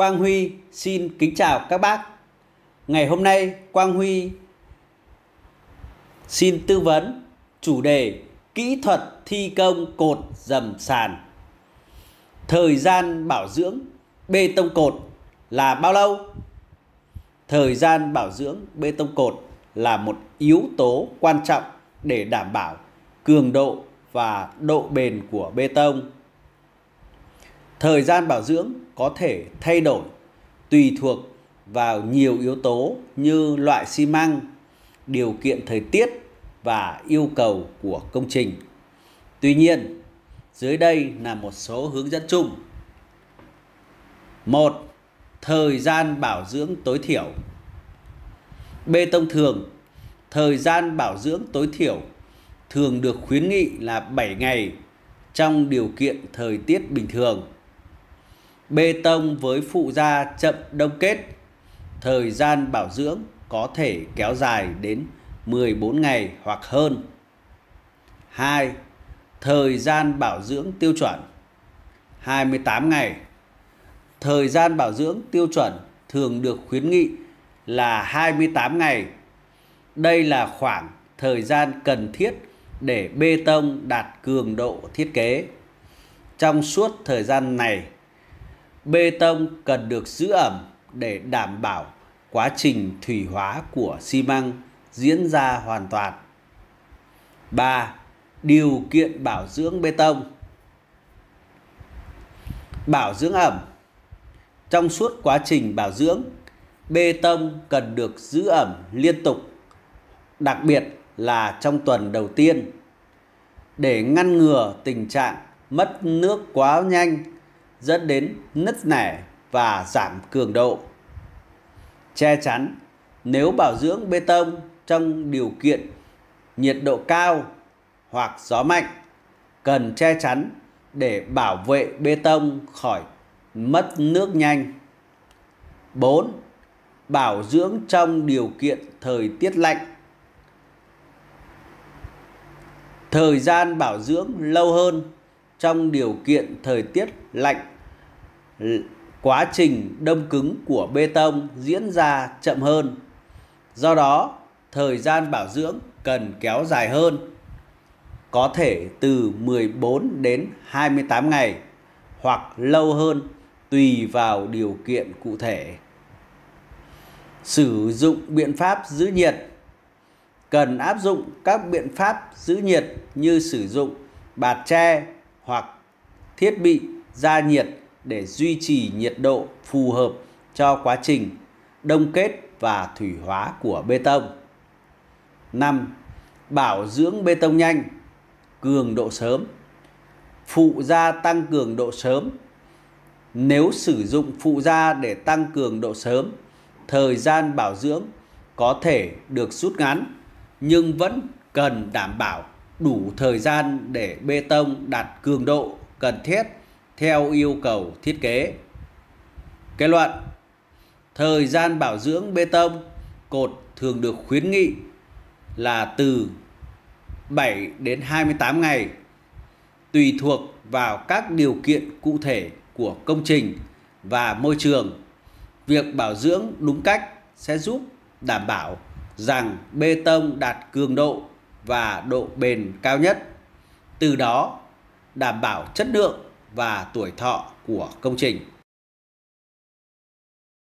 Quang Huy xin kính chào các bác. Ngày hôm nay Quang Huy xin tư vấn chủ đề kỹ thuật thi công cột dầm sàn. Thời gian bảo dưỡng bê tông cột là bao lâu? Thời gian bảo dưỡng bê tông cột là một yếu tố quan trọng để đảm bảo cường độ và độ bền của bê tông. Thời gian bảo dưỡng có thể thay đổi tùy thuộc vào nhiều yếu tố như loại xi măng, điều kiện thời tiết và yêu cầu của công trình. Tuy nhiên, dưới đây là một số hướng dẫn chung. 1. Thời gian bảo dưỡng tối thiểu. Bê tông thường, thời gian bảo dưỡng tối thiểu thường được khuyến nghị là 7 ngày trong điều kiện thời tiết bình thường. Bê tông với phụ gia chậm đông kết, thời gian bảo dưỡng có thể kéo dài đến 14 ngày hoặc hơn. 2. Thời gian bảo dưỡng tiêu chuẩn 28 ngày. Thời gian bảo dưỡng tiêu chuẩn thường được khuyến nghị là 28 ngày. Đây là khoảng thời gian cần thiết để bê tông đạt cường độ thiết kế. Trong suốt thời gian này, bê tông cần được giữ ẩm để đảm bảo quá trình thủy hóa của xi măng diễn ra hoàn toàn. 3. Điều kiện bảo dưỡng bê tông. Bảo dưỡng ẩm. Trong suốt quá trình bảo dưỡng, bê tông cần được giữ ẩm liên tục, đặc biệt là trong tuần đầu tiên. Để ngăn ngừa tình trạng mất nước quá nhanh dẫn đến nứt nẻ và giảm cường độ. Che chắn, nếu bảo dưỡng bê tông trong điều kiện nhiệt độ cao hoặc gió mạnh, cần che chắn để bảo vệ bê tông khỏi mất nước nhanh. 4. Bảo dưỡng trong điều kiện thời tiết lạnh. Thời gian bảo dưỡng lâu hơn trong điều kiện thời tiết lạnh. Quá trình đông cứng của bê tông diễn ra chậm hơn. Do đó, thời gian bảo dưỡng cần kéo dài hơn, có thể từ 14 đến 28 ngày hoặc lâu hơn tùy vào điều kiện cụ thể. Sử dụng biện pháp giữ nhiệt. Cần áp dụng các biện pháp giữ nhiệt như sử dụng bạt tre hoặc thiết bị gia nhiệt để duy trì nhiệt độ phù hợp cho quá trình đông kết và thủy hóa của bê tông. 5. Bảo dưỡng bê tông nhanh, cường độ sớm. Phụ gia tăng cường độ sớm. Nếu sử dụng phụ gia để tăng cường độ sớm, thời gian bảo dưỡng có thể được rút ngắn, nhưng vẫn cần đảm bảo đủ thời gian để bê tông đạt cường độ cần thiết theo yêu cầu thiết kế. Kết luận, thời gian bảo dưỡng bê tông cột thường được khuyến nghị là từ 7 đến 28 ngày, tùy thuộc vào các điều kiện cụ thể của công trình và môi trường. Việc bảo dưỡng đúng cách sẽ giúp đảm bảo rằng bê tông đạt cường độ và độ bền cao nhất, từ đó đảm bảo chất lượng và tuổi thọ của công trình.